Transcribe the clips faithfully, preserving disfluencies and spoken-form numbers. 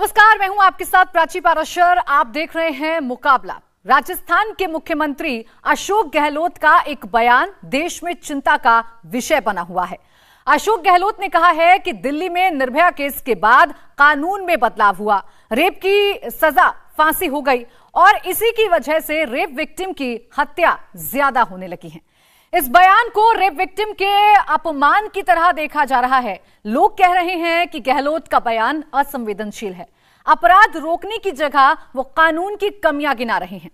नमस्कार, मैं हूं आपके साथ प्राची पाराशर। आप देख रहे हैं मुकाबला। राजस्थान के मुख्यमंत्री अशोक गहलोत का एक बयान देश में चिंता का विषय बना हुआ है। अशोक गहलोत ने कहा है कि दिल्ली में निर्भया केस के बाद कानून में बदलाव हुआ, रेप की सजा फांसी हो गई और इसी की वजह से रेप विक्टिम की हत्या ज्यादा होने लगी है। इस बयान को रेप विक्टिम के अपमान की तरह देखा जा रहा है। लोग कह रहे हैं कि गहलोत का बयान असंवेदनशील है, अपराध रोकने की जगह वो कानून की कमियां गिना रहे हैं।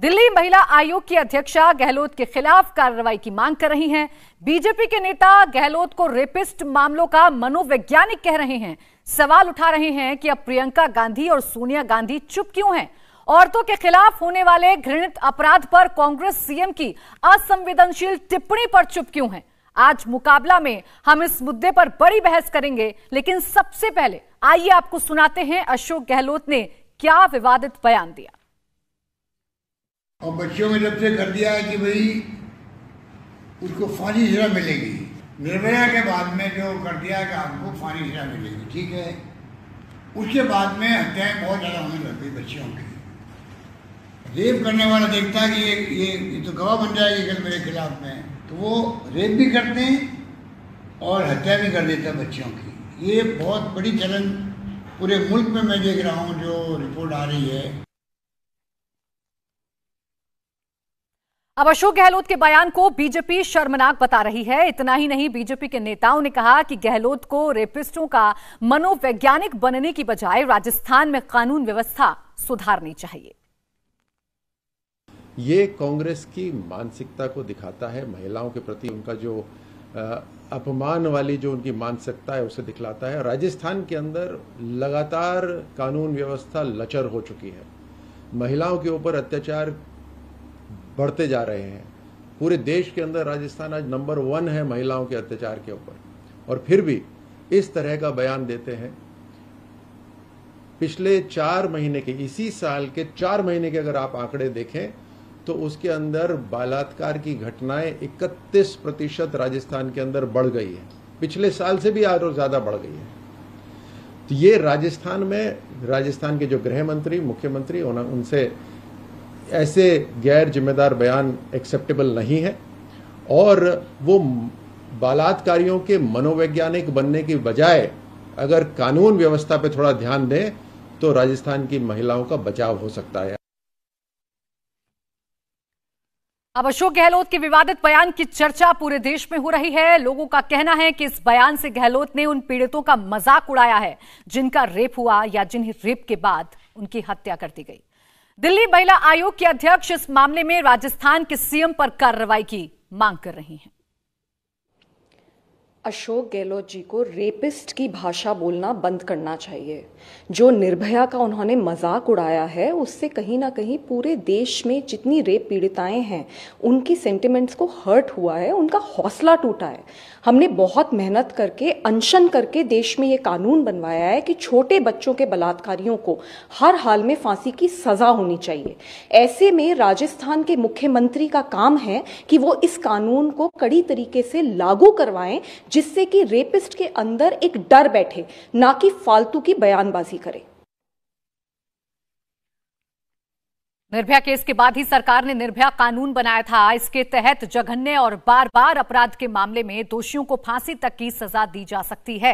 दिल्ली महिला आयोग की अध्यक्षा गहलोत के खिलाफ कार्रवाई की मांग कर रही हैं। बीजेपी के नेता गहलोत को रेपिस्ट मामलों का मनोवैज्ञानिक कह रहे हैं। सवाल उठा रहे हैं कि अब प्रियंका गांधी और सोनिया गांधी चुप क्यों हैं? औरतों के खिलाफ होने वाले घृणित अपराध पर कांग्रेस सीएम की असंवेदनशील टिप्पणी पर चुप क्यों है? आज मुकाबला में हम इस मुद्दे पर बड़ी बहस करेंगे, लेकिन सबसे पहले आइए आपको सुनाते हैं अशोक गहलोत ने क्या विवादित बयान दिया। और बच्चियों में जब से कर दिया है कि भाई उसको फांसी सजा मिलेगी, निर्भया के बाद में जो कर दिया है कि आपको फांसी सजा मिलेगी, ठीक है, उसके बाद में हत्याएं बहुत ज्यादा होने लग गई बच्चियों की। रेप करने वाला देखता है कि ये ये, ये तो गवाह बन जाएगी कल मेरे खिलाफ में, तो वो रेप भी करते हैं और हत्या भी कर देता है बच्चियों की। ये बहुत बड़ी चलन पूरे मुल्क में मैं देख रहा हूँ, जो रिपोर्ट आ रही है। अब अशोक गहलोत के बयान को बीजेपी शर्मनाक बता रही है। इतना ही नहीं, बीजेपी के नेताओं ने कहा कि गहलोत को रेपिस्टों का मनोवैज्ञानिक बनने की बजाय राजस्थान में कानून व्यवस्था सुधारनी चाहिए। ये कांग्रेस की मानसिकता को दिखाता है, महिलाओं के प्रति उनका जो अपमान वाली जो उनकी मानसिकता है उसे दिखलाता है। राजस्थान के अंदर लगातार कानून व्यवस्था लचर हो चुकी है, महिलाओं के ऊपर अत्याचार बढ़ते जा रहे हैं। पूरे देश के अंदर राजस्थान आज नंबर वन है महिलाओं के अत्याचार के ऊपर, और फिर भी इस तरह का बयान देते हैं। पिछले चार महीने के, इसी साल के चार महीने के अगर आप आंकड़े देखें तो उसके अंदर बलात्कार की घटनाएं इकतीस प्रतिशत राजस्थान के अंदर बढ़ गई है, पिछले साल से भी और ज्यादा बढ़ गई है। तो ये राजस्थान में राजस्थान के जो गृह मंत्री, मुख्यमंत्री, उनसे ऐसे गैर जिम्मेदार बयान एक्सेप्टेबल नहीं है। और वो बलात्कारियों के मनोवैज्ञानिक बनने की बजाय अगर कानून व्यवस्था पे थोड़ा ध्यान दें तो राजस्थान की महिलाओं का बचाव हो सकता है। अब अशोक गहलोत के विवादित बयान की चर्चा पूरे देश में हो रही है। लोगों का कहना है कि इस बयान से गहलोत ने उन पीड़ितों का मजाक उड़ाया है जिनका रेप हुआ या जिन्हें रेप के बाद उनकी हत्या कर दी गई। दिल्ली महिला आयोग के अध्यक्ष इस मामले में राजस्थान के सीएम पर कार्रवाई की मांग कर रही हैं। अशोक गहलोत जी को रेपिस्ट की भाषा बोलना बंद करना चाहिए। जो निर्भया का उन्होंने मजाक उड़ाया है, उससे कहीं ना कहीं पूरे देश में जितनी रेप पीड़िताएं हैं उनकी सेंटिमेंट्स को हर्ट हुआ है, उनका हौसला टूटा है। हमने बहुत मेहनत करके, अनशन करके देश में ये कानून बनवाया है कि छोटे बच्चों के बलात्कारियों को हर हाल में फांसी की सजा होनी चाहिए। ऐसे में राजस्थान के मुख्यमंत्री का काम है कि वो इस कानून को कड़ी तरीके से लागू करवाएं, जिससे कि रेपिस्ट के अंदर एक डर बैठे, ना कि फालतू की बयानबाजी करे। निर्भया केस के बाद ही सरकार ने निर्भया कानून बनाया था। इसके तहत जघन्य और बार बार अपराध के मामले में दोषियों को फांसी तक की सजा दी जा सकती है।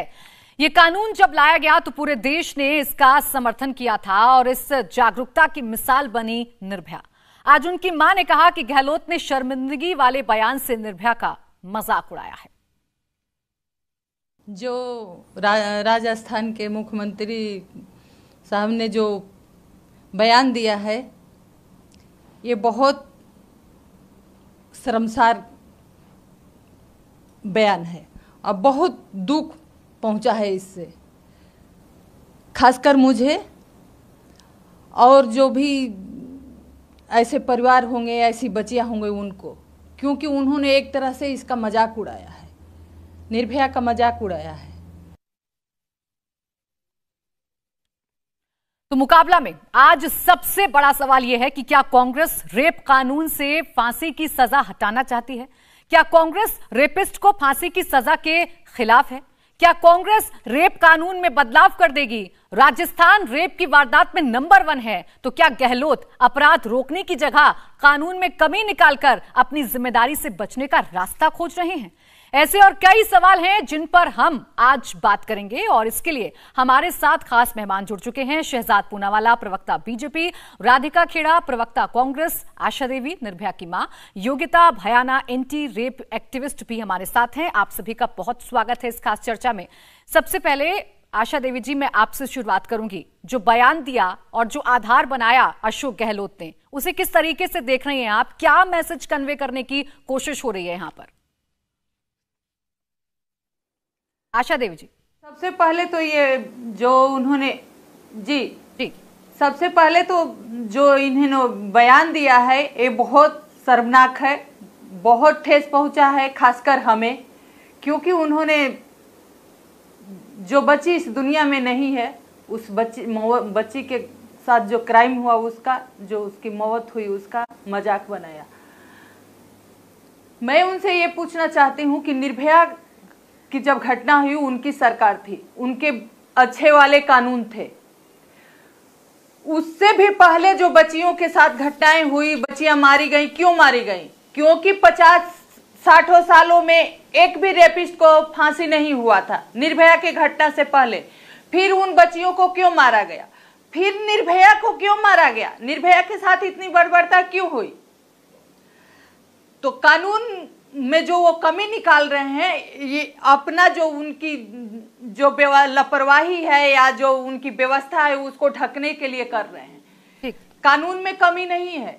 ये कानून जब लाया गया तो पूरे देश ने इसका समर्थन किया था और इस जागरूकता की मिसाल बनी निर्भया। आज उनकी मां ने कहा कि गहलोत ने शर्मिंदगी वाले बयान से निर्भया का मजाक उड़ाया है। जो रा, राजस्थान के मुख्यमंत्री साहब ने जो बयान दिया है, ये बहुत शर्मसार बयान है और बहुत दुख पहुंचा है इससे, खासकर मुझे और जो भी ऐसे परिवार होंगे, ऐसी बच्चियां होंगे उनको, क्योंकि उन्होंने एक तरह से इसका मजाक उड़ाया है, निर्भया का मजाक उड़ाया है। तो मुकाबला में आज सबसे बड़ा सवाल यह है कि क्या कांग्रेस रेप कानून से फांसी की सजा हटाना चाहती है? क्या कांग्रेस रेपिस्ट को फांसी की सजा के खिलाफ है? क्या कांग्रेस रेप कानून में बदलाव कर देगी? राजस्थान रेप की वारदात में नंबर वन है, तो क्या गहलोत अपराध रोकने की जगह कानून में कमी निकालकर अपनी जिम्मेदारी से बचने का रास्ता खोज रहे हैं? ऐसे और कई सवाल हैं जिन पर हम आज बात करेंगे और इसके लिए हमारे साथ खास मेहमान जुड़ चुके हैं। शहजाद पूनावाला, प्रवक्ता बीजेपी, राधिका खेड़ा, प्रवक्ता कांग्रेस, आशा देवी, निर्भया की मां, Yogita Bhayana, anti rape activist भी हमारे साथ हैं। आप सभी का बहुत स्वागत है इस खास चर्चा में। सबसे पहले आशा देवी जी, मैं आपसे शुरुआत करूंगी। जो बयान दिया और जो आधार बनाया अशोक गहलोत ने, उसे किस तरीके से देख रही हैं आप? क्या मैसेज कन्वे करने की कोशिश हो रही है यहां पर? आशा देवी जी, सबसे पहले तो ये जो उन्होंने जी ठीक सबसे पहले तो जो इन्होंने बयान दिया है ये बहुत शर्मनाक है, बहुत ठेस पहुंचा है खासकर हमें, क्योंकि उन्होंने जो बच्ची इस दुनिया में नहीं है, उस बच्ची बच्ची के साथ जो क्राइम हुआ, उसका जो उसकी मौत हुई, उसका मजाक बनाया। मैं उनसे ये पूछना चाहती हूँ कि निर्भया कि जब घटना हुई उनकी सरकार थी, उनके अच्छे वाले कानून थे। उससे भी पहले जो बच्चियों के साथ घटनाएं हुई, बच्चियां मारी गई, क्यों मारी गई? क्योंकि पचास साठ सालों में एक भी रेपिस्ट को फांसी नहीं हुआ था निर्भया की घटना से पहले। फिर उन बच्चियों को क्यों मारा गया? फिर निर्भया को क्यों मारा गया? निर्भया के साथ इतनी बर्बरता क्यों हुई? तो कानून में जो वो कमी निकाल रहे हैं, ये अपना जो उनकी जो लापरवाही है या जो उनकी व्यवस्था है उसको ढकने के लिए कर रहे हैं। कानून में कमी नहीं है,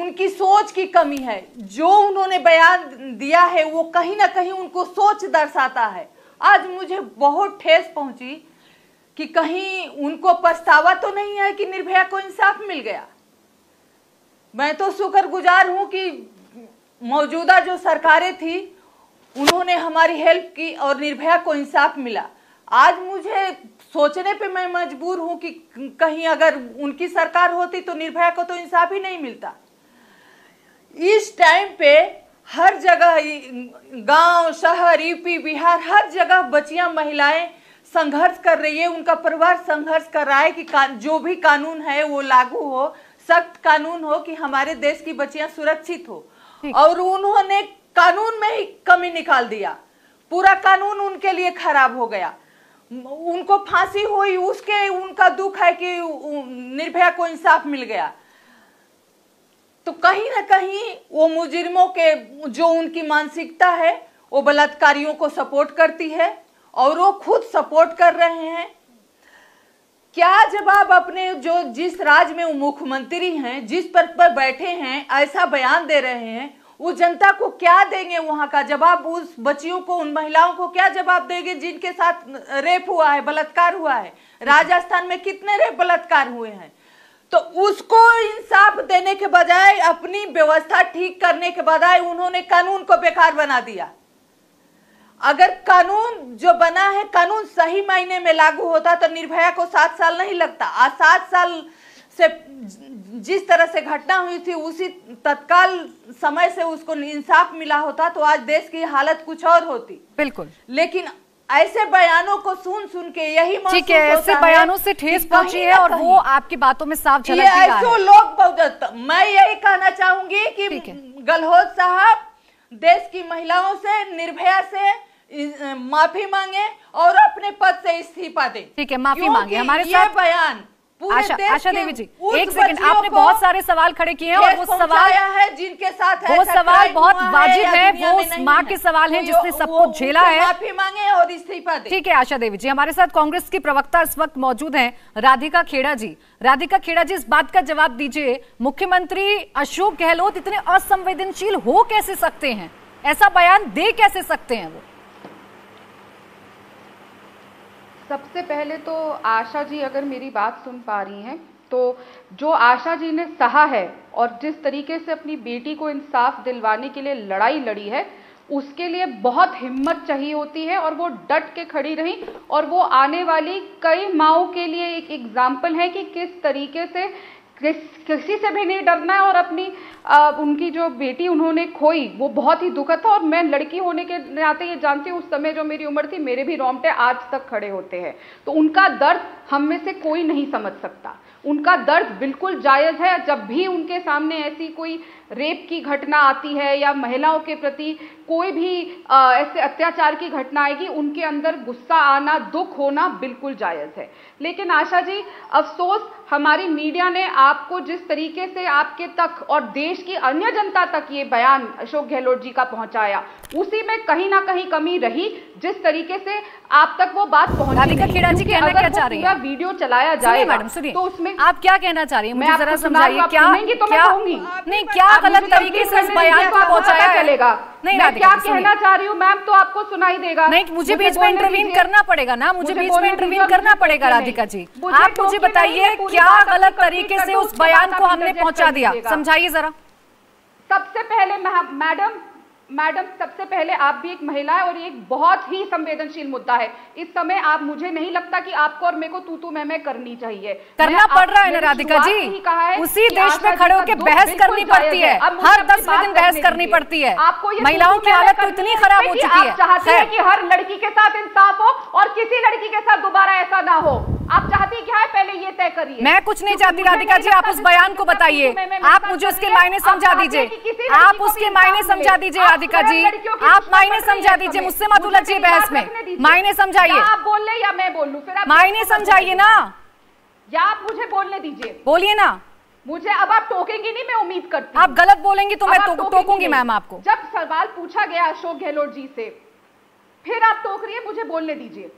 उनकी सोच की कमी है। जो उन्होंने बयान दिया है वो कहीं ना कहीं उनको सोच दर्शाता है। आज मुझे बहुत ठेस पहुंची कि कहीं उनको पछतावा तो नहीं है कि निर्भया को इंसाफ मिल गया। मैं तो शुक्रगुजार हूं कि मौजूदा जो सरकारें थी उन्होंने हमारी हेल्प की और निर्भया को इंसाफ मिला। आज मुझे सोचने पे मैं मजबूर हूँ कि कहीं अगर उनकी सरकार होती तो निर्भया को तो इंसाफ ही नहीं मिलता। इस टाइम पे हर जगह, गांव, शहर, यूपी, बिहार, हर जगह बच्चियां, महिलाएं संघर्ष कर रही है, उनका परिवार संघर्ष कर रहा है कि जो भी कानून है वो लागू हो, सख्त कानून हो कि हमारे देश की बच्चियां सुरक्षित हो। और उन्होंने कानून में ही कमी निकाल दिया, पूरा कानून उनके लिए खराब हो गया। उनको फांसी हुई, उसके उनका दुख है कि निर्भया को इंसाफ मिल गया। तो कहीं ना कहीं वो मुजरिमों के जो उनकी मानसिकता है वो बलात्कारियों को सपोर्ट करती है और वो खुद सपोर्ट कर रहे हैं। क्या जवाब अपने जो जिस राज्य में वो मुख्यमंत्री हैं, जिस पद पर बैठे हैं, ऐसा बयान दे रहे हैं, वो जनता को क्या देंगे? वहाँ का जवाब उस बच्चियों को, उन महिलाओं को क्या जवाब देंगे जिनके साथ रेप हुआ है, बलात्कार हुआ है? राजस्थान में कितने रेप बलात्कार हुए हैं? तो उसको इंसाफ देने के बजाय, अपनी व्यवस्था ठीक करने के बजाय उन्होंने कानून को बेकार बना दिया। अगर कानून जो बना है, कानून सही मायने में लागू होता तो निर्भया को सात साल नहीं लगता। आज सात साल से जिस तरह से घटना हुई थी, उसी तत्काल समय से उसको इंसाफ मिला होता तो आज देश की हालत कुछ और होती। बिल्कुल, लेकिन ऐसे बयानों को सुन सुन के यही ठीक है, ऐसे बयानों से ठेस पहुंची है और वो आपकी बातों में साफ झलक रहा है। ऐसे लोग बहुत, मैं यही कहना चाहूंगी कि गहलोत साहब देश की महिलाओं से, निर्भया से माफी मांगे और अपने पद से इस्तीफा दें। ठीक है, माफी मांगे। हमारे साथ बयान आशा, आशा देवी जी, एक सेकंड, आपने बहुत सारे सवाल खड़े किए हैं और वो सवाल है जिनके साथ वो सवाल बहुत वाजिब है, वो माँ के सवाल हैं जिसने सबको झेला है। माफी मांगे और इस्तीफा दें। ठीक है आशा देवी जी, हमारे साथ कांग्रेस की प्रवक्ता इस वक्त मौजूद हैं राधिका खेड़ा जी। राधिका खेड़ा जी, इस बात का जवाब दीजिए, मुख्यमंत्री अशोक गहलोत इतने असंवेदनशील हो कैसे सकते हैं? ऐसा बयान दे कैसे सकते हैं वो? सबसे पहले तो आशा जी, अगर मेरी बात सुन पा रही हैं, तो जो आशा जी ने सहा है और जिस तरीके से अपनी बेटी को इंसाफ दिलवाने के लिए लड़ाई लड़ी है, उसके लिए बहुत हिम्मत चाहिए होती है और वो डट के खड़ी रही। और वो आने वाली कई माओं के लिए एक एग्जाम्पल है कि किस तरीके से किस किसी से भी नहीं डरना है और अपनी आ, उनकी जो बेटी उन्होंने खोई वो बहुत ही दुखद था। और मैं लड़की होने के नाते ये जानती हूँ उस समय जो मेरी उम्र थी मेरे भी रोंगटे आज तक खड़े होते हैं। तो उनका दर्द हम में से कोई नहीं समझ सकता, उनका दर्द बिल्कुल जायज़ है। जब भी उनके सामने ऐसी कोई रेप की घटना आती है या महिलाओं के प्रति कोई भी आ, ऐसे अत्याचार की घटना आएगी उनके अंदर गुस्सा आना, दुख होना बिल्कुल जायज़ है। लेकिन आशा जी अफसोस हमारी मीडिया ने आपको जिस तरीके से आपके तक और देश की अन्य जनता तक ये बयान अशोक गहलोत जी का पहुंचाया उसी में कहीं ना कहीं कमी रही, जिस तरीके से आप तक वो बात पहुंची नहीं। अगर क्या चाह रही है? वीडियो चलाया जाए मैडम सुनिए तो उसमें आप क्या कहना चाह रही है मुझे जरा समझाइए, क्या तो मैं कहूंगी नहीं क्या गलत तरीके से बयान को पहुंचाया चलेगा नहीं। मैं क्या कहना चाह रही हूँ मैम तो आपको सुनाई देगा, नहीं मुझे बीच में इंटरवीन करना पड़ेगा ना, मुझे बीच में इंटरवीन करना पड़ेगा। राधिका जी आप मुझे बताइए क्या गलत तरीके से उस बयान को हमने पहुंचा दिया, समझाइए जरा। सबसे पहले मैडम मैडम सबसे पहले आप भी एक महिला है और ये एक बहुत ही संवेदनशील मुद्दा है। इस समय आप मुझे नहीं लगता कि आपको और मेरे को तू तू मैं मैं करनी चाहिए, करना पड़ रहा है ना राधिका जी। उसी देश में खड़े होकर बहस करनी पड़ती है, हर दस दिन बहस करनी पड़ती है। आपको महिलाओं की हालत तो इतनी खराब हो चुकी है, चाहती है कि हर लड़की के साथ इंसाफ हो और किसी लड़की के साथ दोबारा ऐसा ना हो। आप चाहती क्या है पहले ये तय करिए। मैं कुछ नहीं चाहती राधिका जी, आप उस बयान को बताइए, आप मुझे उसके मायने समझा दीजिए, आप उसके मायने समझा दीजिए राधिका जी, आप मायने समझा दीजिए, मुझसे मत उलझिए बहस में, मायने समझाइए। आप बोल ले या मैं बोलूं, फिर आप मायने समझाइए ना, या आप मुझे बोलने दीजिए, बोलिए ना मुझे। अब आप टोकेंगी नहीं मैं उम्मीद करती, आप गलत बोलेंगी तो मैं टोकूंगी मैम आपको। जब सवाल पूछा गया अशोक गहलोत जी से फिर आप टोक रही है, मुझे बोलने दीजिए।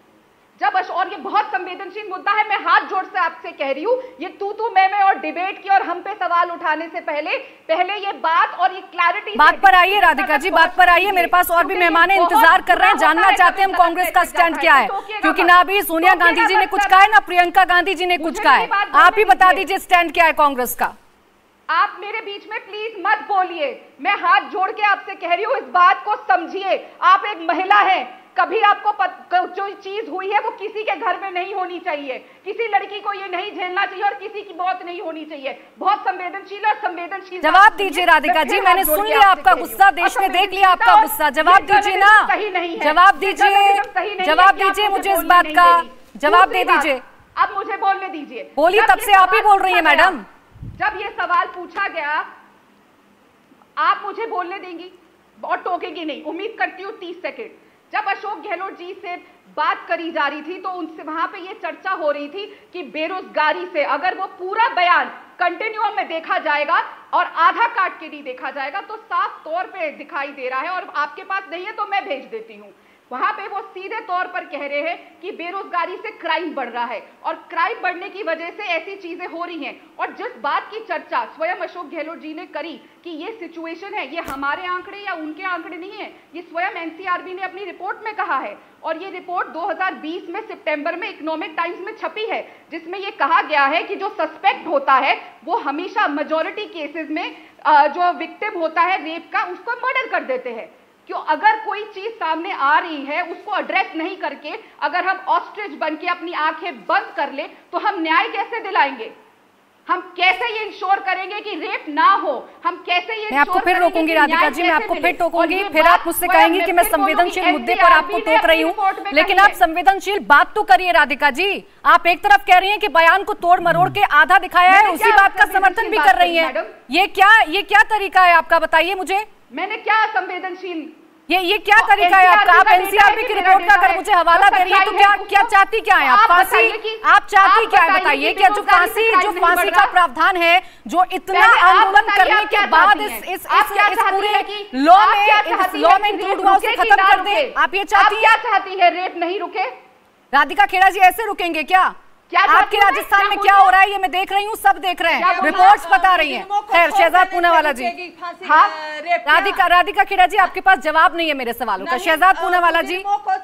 जब और ये बहुत संवेदनशील मुद्दा है, मैं हाथ जोड़ से आपसे कह रही हूँ, ये तू तू मैं मैं और डिबेट की और हम पे सवाल उठाने से पहले पहले ये बात और ये क्लैरिटी बात पर आइए। राधिका जी बात पर आइए, मेरे पास और भी मेहमान इंतजार कर रहे हैं, जानना चाहते हैं हम कांग्रेस का स्टैंड क्या है, क्योंकि ना अभी सोनिया गांधी जी ने कुछ कहा है ना प्रियंका गांधी जी ने कुछ कहा है। आप ही बता दीजिए स्टैंड क्या है कांग्रेस का। आप मेरे बीच में प्लीज मत बोलिए, मैं हाथ जोड़ के आपसे कह रही हूँ, इस बात को समझिए। आप एक महिला है, कभी आपको पत, जो चीज हुई है वो किसी के घर में नहीं होनी चाहिए, किसी लड़की को ये नहीं झेलना चाहिए और किसी की मौत नहीं होनी चाहिए। बहुत संवेदनशील और संवेदनशील जवाब दीजिए राधिका जी, मैंने सुन लिया आपका गुस्सा, देश ने देख लिया आपका गुस्सा, जवाब दीजिए ना, जवाब दीजिए, जवाब दीजिए मुझे इस बात का जवाब दे दीजिए। अब मुझे बोलने दीजिए, बोलिए तब से आप ही बोल रही है मैडम। जब ये सवाल पूछा गया आप मुझे बोलने देंगी और टोकेंगी नहीं, उम्मीद करती हूँ। तीस सेकेंड जब अशोक गहलोत जी से बात करी जा रही थी तो उनसे वहां पे ये चर्चा हो रही थी कि बेरोजगारी से अगर वो पूरा बयान कंटिन्यूअम में देखा जाएगा और आधा काट के नहीं देखा जाएगा तो साफ तौर पे दिखाई दे रहा है, और आपके पास नहीं है तो मैं भेज देती हूँ। वहां पे वो सीधे तौर पर कह रहे हैं कि बेरोजगारी से क्राइम बढ़ रहा है और क्राइम बढ़ने की वजह से ऐसी चीजें हो रही हैं। और जिस बात की चर्चा स्वयं अशोक गहलोत जी ने करी कि ये सिचुएशन है, ये हमारे आंकड़े या उनके आंकड़े नहीं है, ये स्वयं एनसीआरबी ने अपनी रिपोर्ट में कहा है। और ये रिपोर्ट दो हज़ार बीस में सितंबर में इकोनॉमिक टाइम्स में छपी है, जिसमें ये कहा गया है कि जो सस्पेक्ट होता है वो हमेशा मेजोरिटी केसेस में जो विक्टिम होता है रेप का उसको मर्डर कर देते हैं। क्यों? अगर कोई चीज सामने आ रही है उसको एड्रेस नहीं करके अगर हम ऑस्ट्रिच बन के अपनी आंखें बंद कर ले तो हम न्याय कैसे दिलाएंगे, हम कैसे ये इंश्योर करेंगे कि रेप ना हो, हम कैसे ये मैं आपको फिर रोकूंगी राधिका जी, मैं आपको फिर टोकूंगी, फिर आप मुझसे कहेंगे कि मैं संवेदनशील मुद्दे पर आपको टोक रही हूँ, लेकिन आप संवेदनशील बात तो करिए राधिका जी। आप एक तरफ कह रही हैं कि बयान को तोड़ मरोड़ के आधा दिखाया है, उसी बात का समर्थन भी कर रही है, ये क्या ये क्या तरीका है आपका, बताइए मुझे। मैंने क्या संवेदनशील ये ये क्या तरीका है आपका, आप एनसीआरबी की रिपोर्ट का अगर मुझे हवाला दे रही है तो क्या क्या चाहती क्या है आप, फांसी आप चाहती क्या है बताइए। क्या जो फांसी जो फांसी का प्रावधान है जो इतना आंदोलन करने के बाद इस इस इस पूरे लॉ में लॉ में इंक्लूड हुआ उसे खत्म कर दे, आप ये चाहती क्या चाहती है रेप नहीं रुके? राधिका खेड़ा जी ऐसे रुकेंगे क्या? आपके राजस्थान में क्या हो रहा है ये मैं देख रही हूँ, सब देख रहे हैं, रिपोर्ट्स बता रही हैं। खैर शहजाद पूनावाला जी, हाँ राधिका राधिका खेड़ा जी आपके पास जवाब नहीं है मेरे सवालों का। शहजाद पूनावाला जी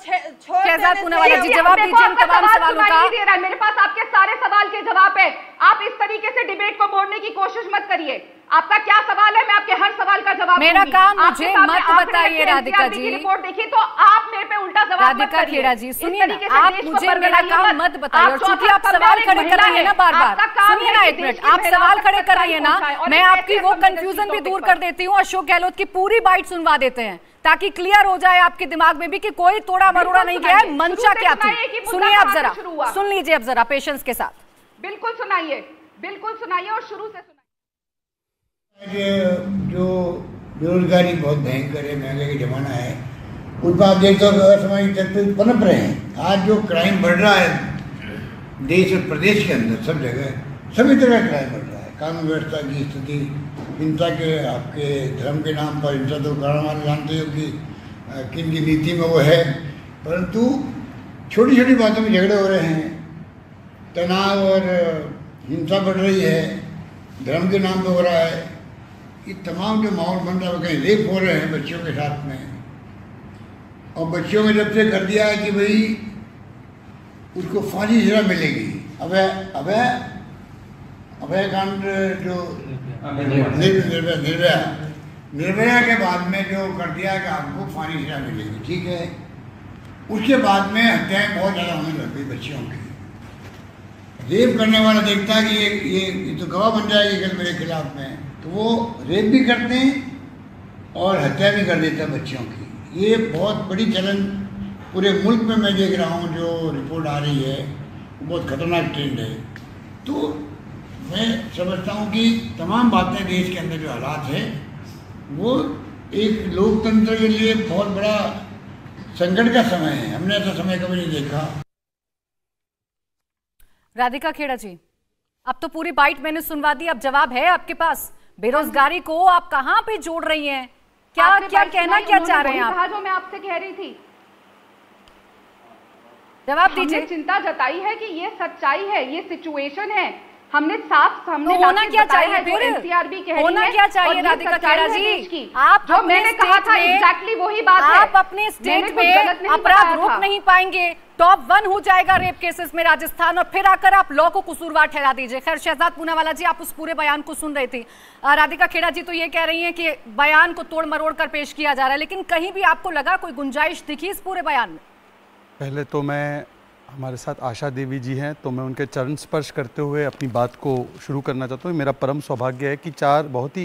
शहजाद पूनावाला जी जवाब दीजिए इन तमाम सवालों का। मेरे पास आपके सारे सवाल के जवाब है, आप इस तरीके से डिबेट को मोड़ने की कोशिश मत करिए। आपका क्या सवाल है? मैं आपके हर सवाल का जवाब, मेरा काम मुझे मत बताइए राधिका जी। रिपोर्ट देखी तो आप मेरे पे उल्टा जवाब, राधिका खेड़ा जी सुनिए ना, आप मुझे मेरा काम मत बताइए। चूंकि आप सवाल खड़े कर रही है ना बार बार, सुनिए ना एक मिनट, आप सवाल खड़े कर रही है ना, मैं आपकी वो कंफ्यूजन भी दूर कर देती हूँ, अशोक गहलोत की पूरी बाइट सुनवा देते हैं ताकि क्लियर हो जाए आपके दिमाग में भी कि कोई तोड़ा मरोड़ा नहीं गया है, मंशा क्या थी। सुनिए आप जरा, सुन लीजिए आप जरा पेशेंस के साथ। बिल्कुल सुनाइए, बिल्कुल सुनाइए और शुरू से सुनाइए। जो बेरोजगारी बहुत भयंकर है, महंगाई का जमाना है, उस पर आप देखते हो असामाजिक तत्व पनप रहे हैं। आज जो क्राइम बढ़ रहा है देश और प्रदेश के अंदर सब जगह, सभी तरह क्राइम बढ़ रहा है। कानून व्यवस्था की स्थिति, हिंसा के, आपके धर्म के नाम पर हिंसा तो कारण जानते हो कि किन की नीति में वो है, परंतु छोटी छोटी बातों में झगड़े हो रहे हैं, तनाव और हिंसा बढ़ रही है, धर्म के नाम पर हो रहा है। ये तमाम जो माहौल बन रहा है, कहीं रेप हो रहे हैं बच्चों के साथ में, और बच्चों में जब से कर दिया है कि भाई उसको फांसी सजा मिलेगी। अब अब अभयकांड जो निर्भया निर्भया निर्भया के बाद में जो कर दिया कि आपको फांसी सजा मिलेगी, ठीक है, उसके बाद में हत्याएं बहुत ज़्यादा होने लग गई बच्चियों की। रेप करने वाला देखता है कि ये ये, ये तो गवाह बन जाएगी कल मेरे खिलाफ में, तो वो रेप भी करते हैं और हत्या भी कर देता है बच्चियों की। ये बहुत बड़ी चलन पूरे मुल्क में मैं देख रहा हूँ, जो रिपोर्ट आ रही है वो बहुत खतरनाक ट्रेंड है। तो मैं समझता हूँ कि तमाम बातें देश के अंदर जो हालात है वो एक लोकतंत्र के लिए बहुत बड़ा संकट का समय है, हमने ऐसा समय कभी नहीं देखा। राधिका खेड़ा जी, अब तो पूरी बाइट मैंने सुनवा दी, अब जवाब है आपके पास। बेरोजगारी को आप कहाँ पे जोड़ रही हैं? क्या क्या कहना क्या चाह रहे हैं आप? जो मैं आपसे कह रही थी, जवाब दीजिए। चिंता जताई है कि ये सच्चाई है, ये सिचुएशन है, हमने साफ सामने तो होना क्या चाहिए, फिर एनसीआरबी कह रही है होना क्या चाहिए राधिका खेड़ा जी? आप जो मैंने कहा था एग्जैक्टली वही बात है। आप अपने स्टेट में अपराध रोक नहीं पाएंगे, टॉप वन हो जाएगा रेप केसेस में राजस्थान, और फिर आकर आप लॉ को कसूरवार ठहरा दीजिए। खैर शहजाद पूनावाला जी, आप उस पूरे बयान को सुन रही थी, राधिका खेड़ा जी तो ये कह रही है कि बयान को तोड़ मरोड़ कर पेश किया जा रहा है, लेकिन कहीं भी आपको लगा कोई गुंजाइश दिखी इस पूरे बयान में? पहले तो मैं, हमारे साथ आशा देवी जी हैं, तो मैं उनके चरण स्पर्श करते हुए अपनी बात को शुरू करना चाहता हूँ। मेरा परम सौभाग्य है कि चार बहुत ही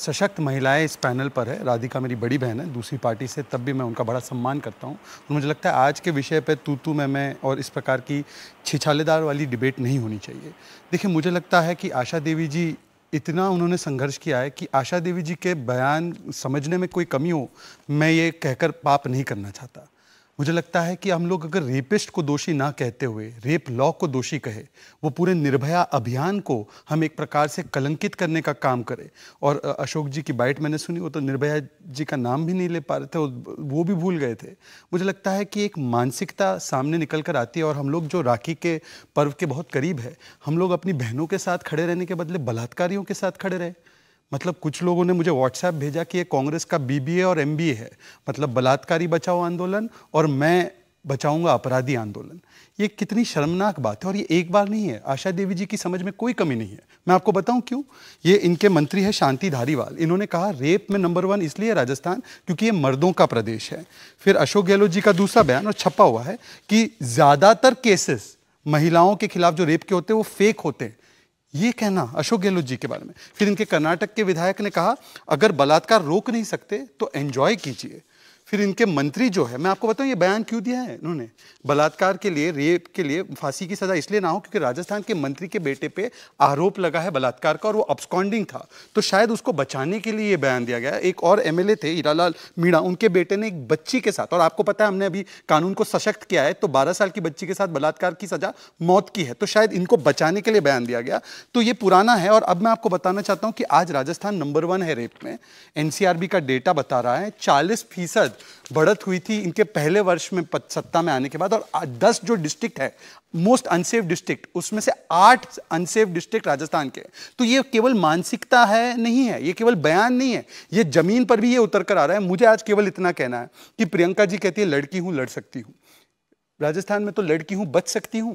सशक्त महिलाएं इस पैनल पर है। राधिका मेरी बड़ी बहन है दूसरी पार्टी से, तब भी मैं उनका बड़ा सम्मान करता हूँ। तो मुझे लगता है आज के विषय पर तू तू मैं मैं और इस प्रकार की छिछालेदार वाली डिबेट नहीं होनी चाहिए। देखिए, मुझे लगता है कि आशा देवी जी, इतना उन्होंने संघर्ष किया है कि आशा देवी जी के बयान समझने में कोई कमी हो, मैं ये कहकर पाप नहीं करना चाहता। मुझे लगता है कि हम लोग अगर रेपिस्ट को दोषी ना कहते हुए रेप लॉ को दोषी कहे, वो पूरे निर्भया अभियान को हम एक प्रकार से कलंकित करने का काम करें। और अशोक जी की बाइट मैंने सुनी, वो तो निर्भया जी का नाम भी नहीं ले पा रहे थे, वो भी भूल गए थे। मुझे लगता है कि एक मानसिकता सामने निकल कर आती है, और हम लोग जो राखी के पर्व के बहुत करीब है, हम लोग अपनी बहनों के साथ खड़े रहने के बदले बलात्कारियों के साथ खड़े रहे। मतलब कुछ लोगों ने मुझे व्हाट्सएप भेजा कि ये कांग्रेस का बीबीए और एमबीए है, मतलब बलात्कारी बचाओ आंदोलन और मैं बचाऊंगा अपराधी आंदोलन। ये कितनी शर्मनाक बात है, और ये एक बार नहीं है। आशा देवी जी की समझ में कोई कमी नहीं है। मैं आपको बताऊं क्यों, ये इनके मंत्री है शांति धारीवाल, इन्होंने कहा रेप में नंबर वन इसलिए राजस्थान क्योंकि ये मर्दों का प्रदेश है। फिर अशोक गहलोत जी का दूसरा बयान, और छपा हुआ है कि ज़्यादातर केसेस महिलाओं के खिलाफ जो रेप के होते हैं वो फेक होते हैं, ये कहना अशोक गहलोत जी के बारे में। फिर इनके कर्नाटक के विधायक ने कहा अगर बलात्कार रोक नहीं सकते तो एंजॉय कीजिए। फिर इनके मंत्री जो है, मैं आपको बताऊं ये बयान क्यों दिया है इन्होंने, बलात्कार के लिए रेप के लिए फांसी की सजा इसलिए ना हो क्योंकि राजस्थान के मंत्री के बेटे पे आरोप लगा है बलात्कार का और वो अब्सकॉन्डिंग था, तो शायद उसको बचाने के लिए ये बयान दिया गया। एक और एमएलए थे हीरा लाल मीणा, उनके बेटे ने एक बच्ची के साथ, और आपको पता है हमने अभी कानून को सशक्त किया है, तो बारह साल की बच्ची के साथ बलात्कार की सजा मौत की है, तो शायद इनको बचाने के लिए बयान दिया गया। तो ये पुराना है। और अब मैं आपको बताना चाहता हूँ कि आज राजस्थान नंबर वन है रेप में। एनसीआरबी का डेटा बता रहा है चालीस फीसद बढ़त हुई थी इनके पहले वर्ष में सत्ता में आने के बाद, और दस जो डिस्ट्रिक्ट है मोस्ट अनसेफ डिस्ट्रिक्ट, उसमें से आठ अनसेफ डिस्ट्रिक्ट राजस्थान के। तो ये केवल मानसिकता है नहीं है, ये केवल बयान नहीं है, ये जमीन पर भी ये उतर कर आ रहा है। मुझे आज केवल इतना कहना है कि प्रियंका जी कहती है लड़की हूं लड़ सकती हूं, राजस्थान में तो लड़की हूं बच सकती हूं,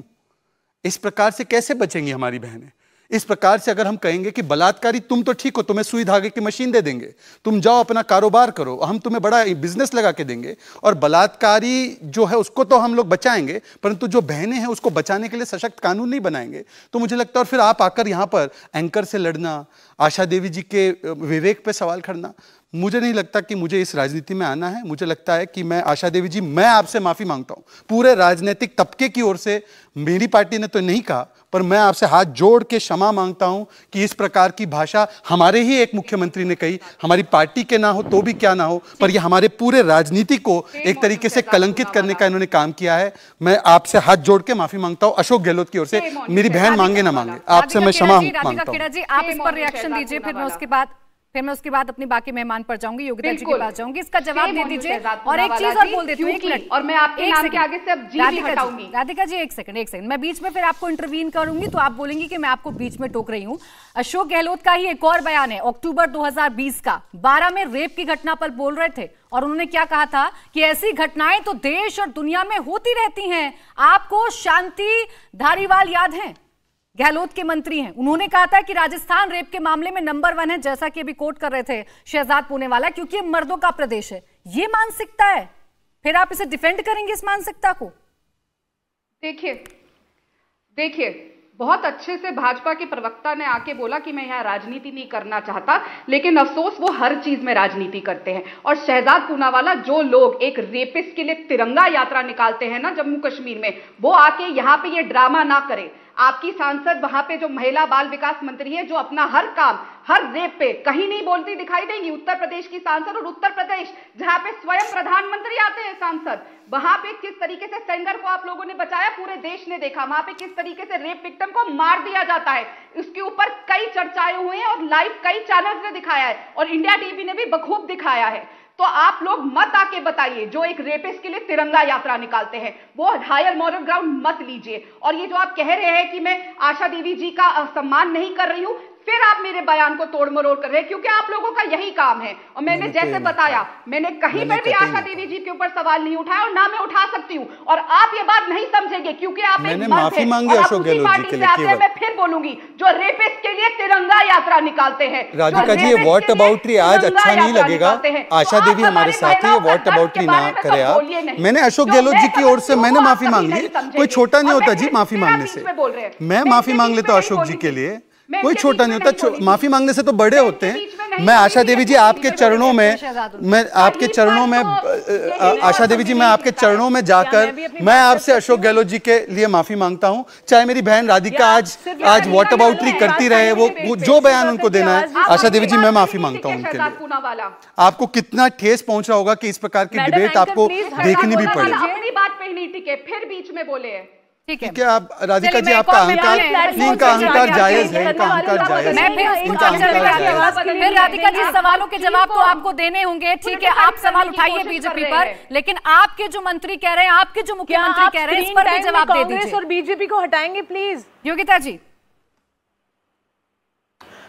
इस प्रकार से कैसे बचेंगी हमारी बहनें? इस प्रकार से अगर हम कहेंगे कि बलात्कारी तुम तो ठीक हो, तुम्हें सुई धागे की मशीन दे देंगे, तुम जाओ अपना कारोबार करो, हम तुम्हें बड़ा बिजनेस लगा के देंगे, और बलात्कारी जो है उसको तो हम लोग बचाएंगे परंतु जो बहनें हैं उसको बचाने के लिए सशक्त कानून नहीं बनाएंगे, तो मुझे लगता है और फिर आप आकर यहाँ पर एंकर से लड़ना, आशा देवी जी के विवेक पर सवाल करना, मुझे नहीं लगता कि मुझे इस राजनीति में आना है। मुझे लगता है कि मैं, आशा देवी जी, मैं आपसे माफ़ी मांगता हूँ पूरे राजनीतिक तबके की ओर से, मेरी पार्टी ने तो नहीं कहा पर मैं आपसे हाथ जोड़ के क्षमा मांगता हूं कि इस प्रकार की भाषा हमारे ही एक मुख्यमंत्री ने कही, हमारी पार्टी के ना हो तो भी क्या ना हो, पर यह हमारे पूरे राजनीति को एक तरीके से कलंकित करने का इन्होंने काम किया है। मैं आपसे हाथ जोड़ के माफी मांगता हूं अशोक गहलोत की ओर से, मेरी बहन मांगे ना मांगे, आपसे मैं क्षमा मांगता हूँ। फिर मैं उसके बाद अपने बाकी मेहमान पर जाऊंगी, योगिता जी के पास जाऊंगी, इसका जवाब दे दीजिए। और एक चीज और बोल देती हूं, एक मिनट, और मैं आपके नाम के आगे से अब जी भी हटाऊंगी। राधिका जी एक सेकंड, एक सेकंड, मैं बीच में फिर आपको इंटरवीन करूंगी तो आप बोलेंगी कि मैं आपको बीच में टोक रही हूँ। अशोक गहलोत का ही एक और बयान है, अक्टूबर दो हजार बीस का, बारह में रेप की घटना पर बोल रहे थे और उन्होंने क्या कहा था कि ऐसी घटनाएं तो देश और दुनिया में होती रहती हैं, आपको शांति धारीवाल याद है, गहलोत के मंत्री हैं, उन्होंने कहा था कि राजस्थान रेप के मामले में नंबर वन है, जैसा कि अभी कोट कर रहे थे शहजाद पूनावाला, क्योंकि ये मर्दों का प्रदेश है। ये मानसिकता है, फिर आप इसे डिफेंड करेंगे इस मानसिकता को? देखिए देखिए बहुत अच्छे से भाजपा के प्रवक्ता ने आके बोला कि मैं यहाँ राजनीति नहीं करना चाहता, लेकिन अफसोस वो हर चीज में राजनीति करते हैं। और शहजाद पूनावाला, जो लोग एक रेपिस्ट के लिए तिरंगा यात्रा निकालते हैं ना जम्मू कश्मीर में, वो आके यहाँ पे ये ड्रामा ना करे। आपकी सांसद वहां पे जो महिला बाल विकास मंत्री है, जो अपना हर काम हर रेप पे कहीं नहीं बोलती दिखाई देंगी, उत्तर प्रदेश की सांसद, और उत्तर प्रदेश जहां पे स्वयं प्रधानमंत्री आते हैं सांसद, वहां पे किस तरीके से सेंगर को आप लोगों ने बचाया, पूरे देश ने देखा, वहां पे किस तरीके से रेप विक्टिम को मार दिया जाता है, इसके ऊपर कई चर्चाएं हुए हैं और लाइव कई चैनल्स ने दिखाया है और इंडिया टीवी ने भी बखूब दिखाया है। तो आप लोग मत आके बताइए, जो एक रेपिस्ट के लिए तिरंगा यात्रा निकालते हैं वो हायर मॉरल ग्राउंड मत लीजिए। और ये जो आप कह रहे हैं कि मैं आशा देवी जी का सम्मान नहीं कर रही हूं, फिर आप मेरे बयान को तोड़ मरोड़ कर रहे हैं, क्योंकि आप लोगों का यही काम है। और मैंने जैसे बताया, मैंने कहीं पर भी आशा देवी जी के ऊपर सवाल नहीं उठाया और ना मैं उठा सकती हूँ, और आप ये बात नहीं समझेंगे क्योंकि आप एक मर्द हैं और आप उसी पार्टी से आते हैं। मैं फिर बोलूंगी, जो रेपिस्ट के लिए तिरंगा यात्रा निकालते हैं, राधिका जी, व्हाट अबाउट री, आज अच्छा नहीं लगेगा, आशा देवी हमारे साथ है, व्हाट अबाउट री ना करे आप। मैंने अशोक गहलोत जी की ओर से मैंने माफी मांग ली, कोई छोटा नहीं होता जी माफी मांगने से, मैं माफी मांग लेता हूँ अशोक जी के लिए, कोई छोटा नहीं होता, माफी मांगने से तो बड़े होते हैं। मैं आशा देवी जी आपके चरणों में, मैं आपके चरणों में, आशा देवी जी मैं आपके चरणों में जाकर मैं आपसे अशोक गहलोत जी के लिए माफी मांगता हूं, चाहे मेरी बहन राधिका आज आज व्हाट अबाउट मी करती रहे, वो जो बयान उनको देना है, आशा देवी जी मैं माफी मांगता हूं उनके लिए। आपको कितना ठेस पहुंच रहा होगा कि इस प्रकार की डिबेट आपको देखनी भी पड़े। अपनी बात पे नहीं टिके, फिर बीच में बोले, ठीक है क्या आप? राधिका जी आपका अहंकार, इनका अहंकार जायज है, इनका अहंकार जायज है। फिर राधिका जी सवालों के जवाब तो आपको देने होंगे, ठीक है, आप सवाल उठाइए बीजेपी पर, लेकिन आपके जो मंत्री कह रहे हैं, आपके जो मुख्यमंत्री कह रहे हैं, इस पर भी जवाब दे दीजिए। कांग्रेस और बीजेपी को हटाएंगे please. Yogita ji,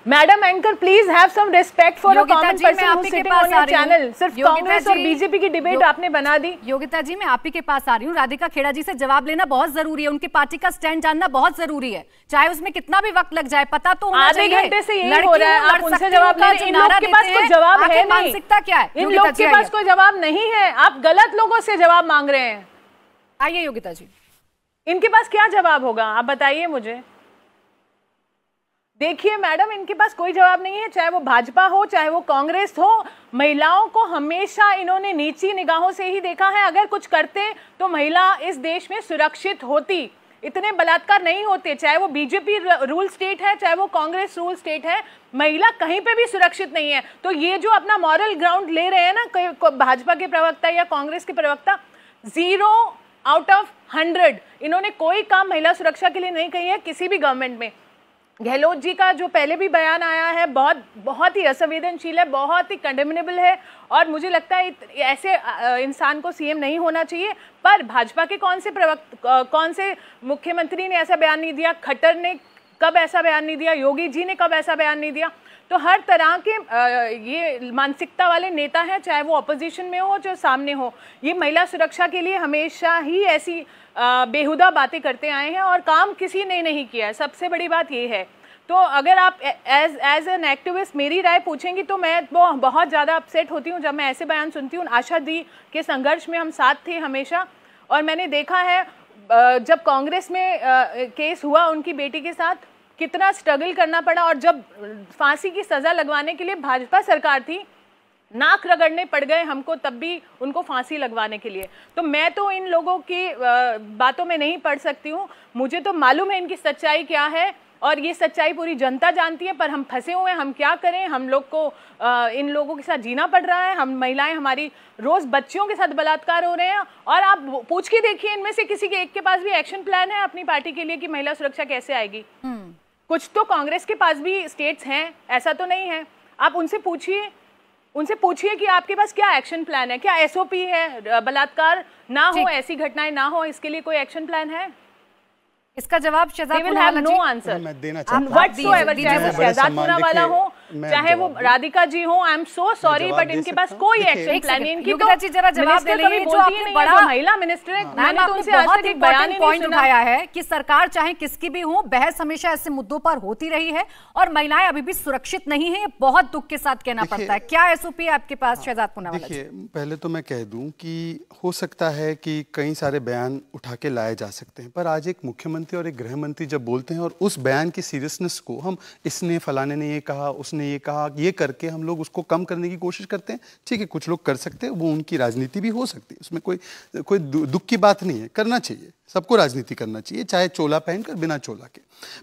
madam anchor, please have some respect for a common person who sitting on your channel. सिर्फ कांग्रेस और बीजेपी की डिबेट आपने बना दी। योगिता जी मैं आप ही के पास आ रही हूँ, राधिका खेड़ा जी से जवाब लेना बहुत जरूरी है, उनकी पार्टी का स्टैंड जानना बहुत जरूरी है, चाहे उसमें कितना भी वक्त लग जाए, पता तो होना चाहिए। आधे घंटे से यही हो रहा है, आप उनसे जवाब ले रहे हैं, इन लोगों के पास कोई जवाब है नहीं, मानसिकता क्या है, इन लोगों के पास कोई जवाब नहीं है, आप गलत लोगों से जवाब मांग रहे हैं। आइए योगिता जी, इनके पास क्या जवाब होगा आप बताइए मुझे। देखिए मैडम, इनके पास कोई जवाब नहीं है, चाहे वो भाजपा हो चाहे वो कांग्रेस हो, महिलाओं को हमेशा इन्होंने नीची निगाहों से ही देखा है। अगर कुछ करते तो महिला इस देश में सुरक्षित होती, इतने बलात्कार नहीं होते, चाहे वो बीजेपी रूल स्टेट है चाहे वो कांग्रेस रूल स्टेट है, महिला कहीं पे भी सुरक्षित नहीं है। तो ये जो अपना मॉरल ग्राउंड ले रहे हैं ना भाजपा के प्रवक्ता या कांग्रेस के प्रवक्ता, जीरो आउट ऑफ हंड्रेड, इन्होंने कोई काम महिला सुरक्षा के लिए नहीं कही है किसी भी गवर्नमेंट में। गहलोत जी का जो पहले भी बयान आया है बहुत बहुत ही असंवेदनशील है, बहुत ही कंडेमनेबल है, और मुझे लगता है ऐसे इंसान को सीएम नहीं होना चाहिए। पर भाजपा के कौन से प्रवक्ता, कौन से मुख्यमंत्री ने ऐसा बयान नहीं दिया, खट्टर ने कब ऐसा बयान नहीं दिया, योगी जी ने कब ऐसा बयान नहीं दिया। तो हर तरह के ये मानसिकता वाले नेता हैं, चाहे वो अपोजिशन में हो चाहे सामने हो, ये महिला सुरक्षा के लिए हमेशा ही ऐसी बेहुदा बातें करते आए हैं और काम किसी ने नहीं किया है। सबसे बड़ी बात ये है। तो अगर आप एज एज एन एक्टिविस्ट मेरी राय पूछेंगी तो मैं तो बहुत ज़्यादा अपसेट होती हूँ जब मैं ऐसे बयान सुनती हूँ। आशा दी के संघर्ष में हम साथ थे हमेशा, और मैंने देखा है जब कांग्रेस में केस हुआ उनकी बेटी के साथ कितना स्ट्रगल करना पड़ा, और जब फांसी की सज़ा लगवाने के लिए भाजपा सरकार थी नाक रगड़ने पड़ गए हमको, तब भी उनको फांसी लगवाने के लिए। तो मैं तो इन लोगों की बातों में नहीं पड़ सकती हूँ, मुझे तो मालूम है इनकी सच्चाई क्या है और ये सच्चाई पूरी जनता जानती है, पर हम फंसे हुए हैं, हम क्या करें। हम लोग को आ, इन लोगों के साथ जीना पड़ रहा है, हम महिलाएं हमारी रोज़ बच्चियों के साथ बलात्कार हो रहे हैं। और आप पूछ के देखिए इनमें से किसी के एक के पास भी एक्शन प्लान है अपनी पार्टी के लिए कि महिला सुरक्षा कैसे आएगी। कुछ तो कांग्रेस के पास भी स्टेट्स हैं, ऐसा तो नहीं है। आप उनसे पूछिए उनसे पूछिए कि आपके पास क्या एक्शन प्लान है, क्या एसओपी है, बलात्कार ना हो, ऐसी घटनाएं ना हो, इसके लिए कोई एक्शन प्लान है? इसका जवाब शहजाद पूनावाला हो, चाहे वो राधिका जी हो, I am so sorry but इनके पास कोई एक्शन प्लान नहीं। इनकी तो जरा जवाब दे रही है जो आपने बड़ा महिला मिनिस्टर मैंने उनसे आज तक एक बयान पॉइंट उठाया है कि सरकार चाहे किसकी भी हो, बहस हमेशा ऐसे मुद्दों पर होती रही है और महिलाएं अभी भी सुरक्षित नहीं है, बहुत दुख के साथ कहना पड़ता है। क्या एसओपी आपके पास शहजाद पूनावाला? देखिए, पहले तो मैं कह दूं कि हो सकता है कि कई सारे बयान उठा के लाए जा सकते हैं, पर आज एक मुख्यमंत्री और एक गृह मंत्री जब बोलते हैं और उस बयान की सीरियसनेस को हम इसने फलाने ने ये कहा उसने ये कहा ये करके हम लोग उसको कम करने की कोशिश करते हैं। ठीक है, कुछ लोग कर सकते हैं, वो उनकी राजनीति भी हो सकती है, उसमें कोई कोई दुख की बात नहीं है, करना चाहिए, सबको राजनीति करना चाहिए, चाहे चोला पहनकर बिना चोला के।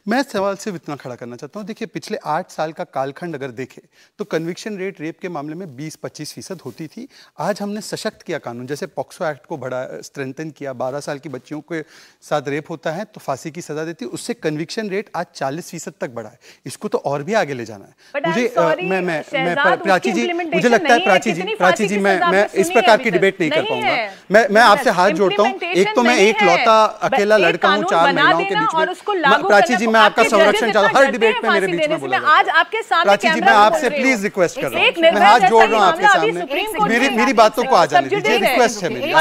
मैं सवाल सिर्फ इतना खड़ा करना चाहता हूँ, देखिए पिछले आठ साल का कालखंड अगर देखें तो कन्विक्शन रेट रेप के मामले में बीस पच्चीस फीसद होती थी। आज हमने सशक्त किया कानून, जैसे पॉक्सो एक्ट को बढ़ा स्ट्रेंथन किया, बारह साल की बच्चियों के साथ रेप होता है तो फांसी की सजा देती है, उससे कन्विक्शन रेट आज चालीस फीसद तक बढ़ा है। इसको तो और भी आगे ले जाना है। मुझे मैं मैं प्राची जी मुझे लगता है प्राची जी प्राची जी मैं मैं इस प्रकार की डिबेट नहीं कर पाऊंगा। मैं मैं आपसे हाथ जोड़ता हूँ, एक तो मैं एक लौता अकेला लड़का हूँ चार महिलाओं के बीच में। प्राची जी मैं आपका संरक्षण चाहता हूँ, हर डिबेट में मेरे बीच में बोला जाता। प्राची जी मैं आपसे प्लीज रिक्वेस्ट कर रहा हूँ, मैं हाथ जोड़ रहा हूँ आपके सामने, मेरी मेरी बातों को आ जाने दीजिए, रिक्वेस्ट है मेरी।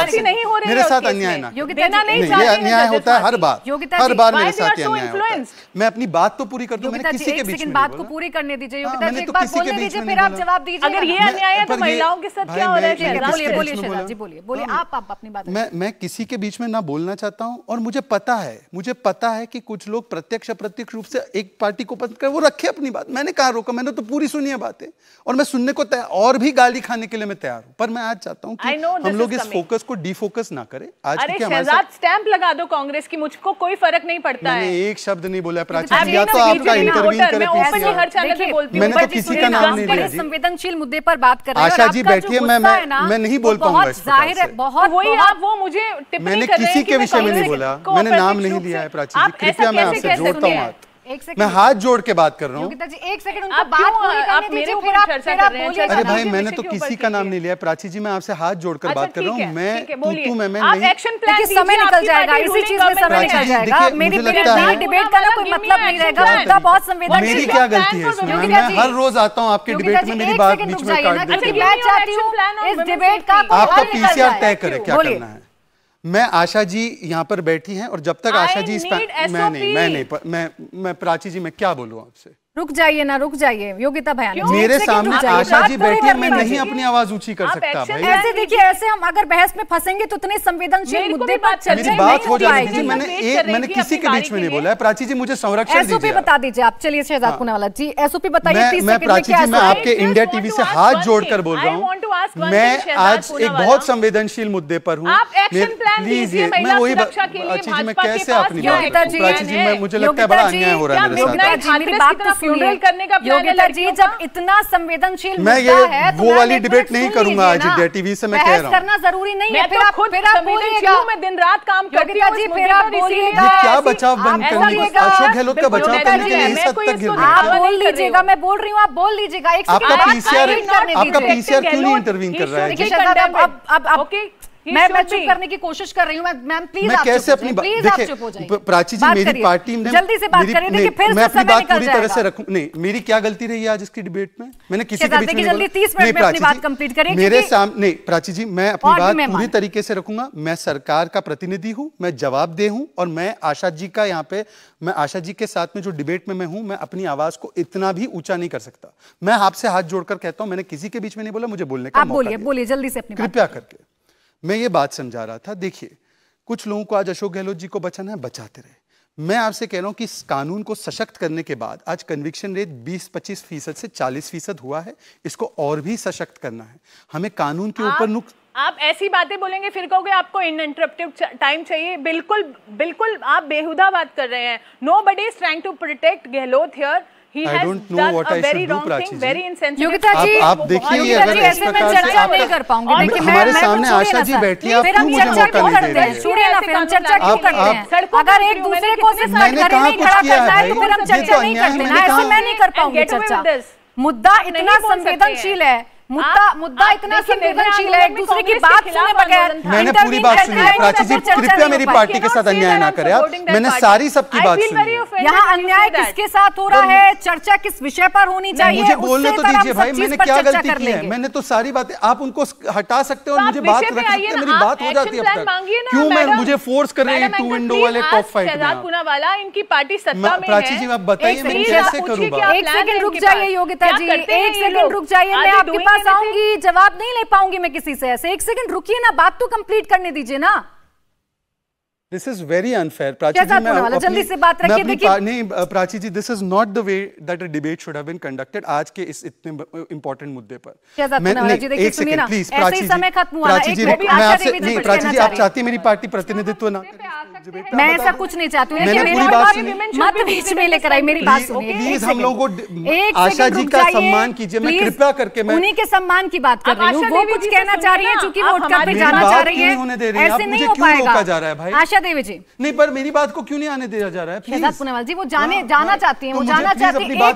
मेरे साथ अन्याय ना, ये अन्याय होता है हर बार, हर बार मेरे साथ अन्याय होता है। मैं अपनी बात तो पूरी कर दूँ, मैंने किसी के बीच में बात को पूरी करने दीजिए, फिर आप जवाब दीजिए। अगर ये अन्याय है तो महिलाओं के साथ क्या हो रहा है? बोलिए बोलिए शहजाद जी, बोलिए बोलिए आप आप अपनी बात। मैं मैं किसी के बीच में ना बोलना चाहता हूँ, और मुझे पता है मुझे पता है कि कुछ लोग प्रत्यक्ष अप्रत्यक्ष रूप से एक पार्टी को पसंद कर, वो रखे अपनी बात। मैंने कहा रोका, मैंने तो पूरी सुनी है बातें, और मैं सुनने को तैयार और भी गाली खाने के लिए मैं तैयार हूँ, पर मैं आज चाहता हूँ कि हम लोग इस फोकस को डिफोकस ना करें। आज शहजाद स्टैंप लगा दो कांग्रेस की, मुझको कोई फर्क नहीं पड़ता है, एक शब्द नहीं बोला। प्राची या तो आपका इंटरव्यू करें, मैंने तो किसी का नाम नहीं लिया। संवेदनशील मुद्दे पर बात कर रहे हैं आशा जी, बैठिए, मैं मैं नहीं बोल पाऊंगा, मैंने किसी के विषय में नहीं बोला, मैंने नाम नहीं लिया है। प्राची जी कृपया मैं आपसे जोड़ता हूँ हाथ, मैं हाथ जोड़ के बात कर रहा हूँ। अरे भाई मैंने तो किसी का नाम नहीं लिया। प्राची जी मैं आपसे हाथ जोड़कर बात कर रहा हूँ, मेरी क्या गलती है इसमें? मैं हर रोज आता हूँ आपके डिबेट में, मेरी बात बीच में काट देती हूँ, आपका पीसीआर तय करे क्या करना है। मैं आशा जी यहाँ पर बैठी हैं और जब तक आशा जी इस मैं नहीं मैं नहीं मैं मैं प्राची जी मैं क्या बोलूँ आपसे? रुक जाइए ना, रुक जाइए योगिता भयाना, मेरे सामने आशा जी बैठी है, मैं नहीं अपनी आवाज ऊंची कर सकता भाई। ऐसे देखिए, ऐसे हम अगर बहस में फंसेंगे तो इतने संवेदनशील मुद्दे पर चर्चा बात हो जाएगी। मैंने मैंने किसी के बीच में नहीं बोला है। प्राची जी मुझे संरक्षण एसओपी बता दीजिए आप। चलिए शहजाद पूनावाला जी एसओपी बताइए। मैं प्राची जी मैं आपके इंडिया टीवी से हाथ जोड़कर बोल रहा हूँ, मैं आज एक बहुत संवेदनशील मुद्दे पर हूँ, प्लीज ये मैं वही जी मैं कैसे अपनी प्राची जी मैं मुझे लगता है बड़ा अन्याय हो रहा है। करने का योगिता जी जब इतना संवेदनशील मैं ये है, तो वो वाली डिबेट नहीं करूंगा आज इंडिया टीवी से। मैं कह रहा हूं करना जरूरी नहीं है, फिर आप फिर आप बोलिएगा, मैं दिन रात काम करती हूं जी, फिर आप बोलिएगा क्या बचाव बंद करने का, अशोक गहलोत का बचाव करने के लिए सब तक गिर आप बोल लीजिएगा, मैं बोल रही हूं आप बोल लीजिएगा। एक आपका पीसीआर आपका पीसीआर क्यों नहीं इंटरव्यू कर रहा है? ओके मैं मैं चुप करने की कोशिश कर रही हूँ मैम, प्लीज आप कैसे अपनी प्लीज आप चुप हो जाइए। प्राची जी मेरी पार्टी में जल्दी से बात करिए, देखिए फिर मैं अपनी बात पूरी तरह से रखूं। नहीं, मेरी क्या गलती रही आज इसकी डिबेट में? मैंने किसी के बीच में जल्दी तीस मिनट में अपनी बात कंप्लीट करिए मेरे सामने। नहीं प्राची जी, मैं अपनी बात पूरी तरीके से रखूंगा। मैं सरकार का प्रतिनिधि हूँ, मैं जवाब दे हूँ और मैं आशा जी का यहाँ पे, मैं आशा जी के साथ में जो डिबेट में मैं हूँ, मैं अपनी आवाज को इतना भी ऊंचा नहीं कर सकता। मैं आपसे हाथ जोड़कर कहता हूँ, मैंने किसी के बीच में नहीं बोला, मुझे बोलने का मौका दिया। आप बोलिए, बोलिए जल्दी से अपनी बात। कृपया करके मैं ये बात समझा रहा था। देखिए, कुछ लोगों को आज अशोक गहलोत जी को बचाना है, बचाते रहे। मैं आपसे कह रहा हूं कि इस कानून को सशक्त करने के बाद आज कन्विक्शन रेट बीस पच्चीस फीसद से चालीस फीसद हुआ है। इसको और भी सशक्त करना है हमें कानून के ऊपर। नुक आप ऐसी बातें बोलेंगे फिर कहोगे आपको इनइंटरप्टेड टाइम चाहिए। बिल्कुल बिल्कुल आप बेहुदा बात कर रहे हैं। Nobody is trying to protect Gehlot here. He I has done a very wrong thing, very insensitive. आप देखिए, अगर ऐसे मैं चर्चा नहीं कर पाऊंगी। देखिए, हमारे सामने आशा जी बैठी हैं, आप क्यों मुझे मौका नहीं दे रहे हैं? छोड़िए ना, फिर हम चर्चा क्यों करते हैं? अगर एक दूसरे को से साथ खड़े नहीं खड़ा करता है तो फिर हम चर्चा नहीं करते ना। ऐसे मैं नहीं कर पाऊंगी चर्चा। मुद्दा इतना संवेदनशील है, मुद्दा मुद्दा इतना संवेदनशील है, एक दूसरे की बात सुने बगैर। मैंने पूरी बात सुनी है प्राची जी, कृपया मेरी पार्टी के साथ अन्याय ना करें आप। मैंने सारी सबकी बात सुनी है। यहाँ अन्याय किसके साथ हो रहा है, चर्चा किस विषय पर होनी चाहिए, मुझे बोलने तो दीजिए भाई। मैंने क्या गलती की है? मैंने तो सारी बातें, आप उनको हटा सकते हो और मुझे बात रख सकते हैं, मेरी बात हो जाती है। क्यों मैं मुझे फोर्स कर रहे हैं टू विंडो वाले टॉप फाइट? इनकी पार्टी सत्ता में है। प्राची जी आप बताइए मैं कैसे करूँगा? एक सेकंड रुक जाइए योगिता जी, एक सेकंड रुक जाइए। मैं आपके पास आऊंगी, जवाब नहीं ले पाऊंगी मैं किसी से। ऐसे एक सेकंड रुकिए ना, बात तो कंप्लीट करने दीजिए ना। This is very unfair, Prachi जी। मैं जल्दी से बात रखिए। देखिए नहीं Prachi ji, this is not the way that a debate should have been conducted आज के इस इतने इंपॉर्टेंट मुद्दे पर। मैं एक सेकंड प्लीज प्राची जी, समय खत्म हुआ है। मैं आपसे नहीं, प्राची जी आप चाहती मेरी पार्टी प्रतिनिधित्व ना करे, मैं ऐसा कुछ नहीं चाहती हूं। लेकिन मेरी बात मत बीच में लेकर आई, मेरी बात सुनिए प्लीज। हम लोगों को आशा जी का सम्मान कीजिए। मैं कृपया करके मैं उन्हीं के सम्मान की बात कर रही हूं। वो कुछ कहना चाह रही है क्योंकि वो उठकर पे जाना चाह रही है, ऐसे नहीं हो पाएगा। आशा देवी जी नहीं, पर मेरी बात को क्यों नहीं आने दिया जा रहा है? शहजाद पूनावाला जी वो जाने जाना चाहती हैं, वो जाना चाहती हैं।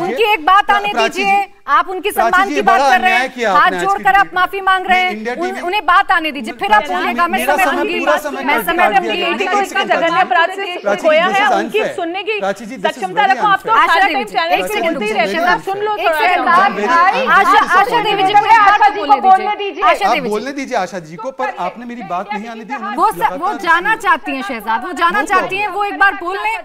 उनकी एक बात आने दीजिए। आप उनकी सम्मान की बात कर रहे हैं, हाथ जोड़कर आप माफी मांग रहे हैं। उन्हें बात आने दीजिए, फिर आप बोलिएगा। मैं सुनने की सक्षमता रखो। आप तो सुन लो, आशा देवी जी बोलने दीजिए आशा जी को। पर आपने मेरी बात नहीं आने दी। वो वो जाना चाहती हैं शहजाद, वो जाना चाहती हैं, वो एक बार बोल लें।